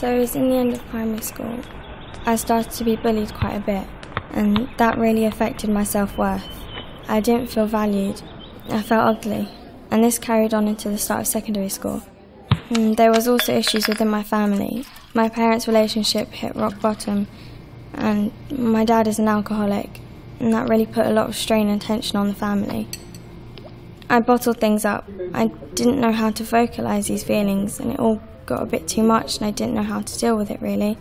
So it was in the end of primary school. I started to be bullied quite a bit, and that really affected my self-worth. I didn't feel valued. I felt ugly, and this carried on until the start of secondary school. There was also issues within my family. My parents' relationship hit rock bottom, and my dad is an alcoholic, and that really put a lot of strain and tension on the family. I bottled things up. I didn't know how to vocalise these feelings, and it all got a bit too much, and I didn't know how to deal with it, really.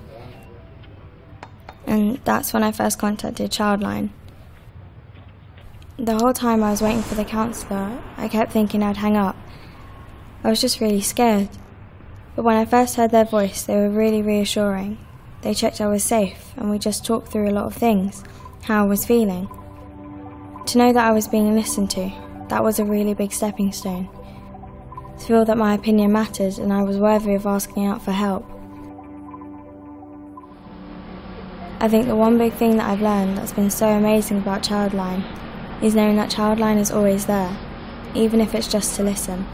And that's when I first contacted Childline. The whole time I was waiting for the counsellor, I kept thinking I'd hang up. I was just really scared. But when I first heard their voice, they were really reassuring. They checked I was safe, and we just talked through a lot of things, how I was feeling. To know that I was being listened to, that was a really big stepping stone. To feel that my opinion mattered and I was worthy of asking out for help. I think the one big thing that I've learned that's been so amazing about Childline is knowing that Childline is always there, even if it's just to listen.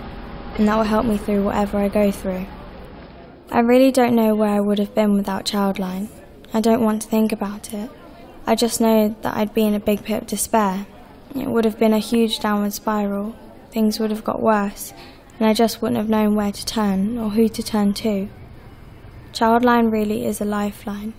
And that will help me through whatever I go through. I really don't know where I would have been without Childline. I don't want to think about it. I just know that I'd be in a big pit of despair. It would have been a huge downward spiral. Things would have got worse, and I just wouldn't have known where to turn or who to turn to. Childline really is a lifeline.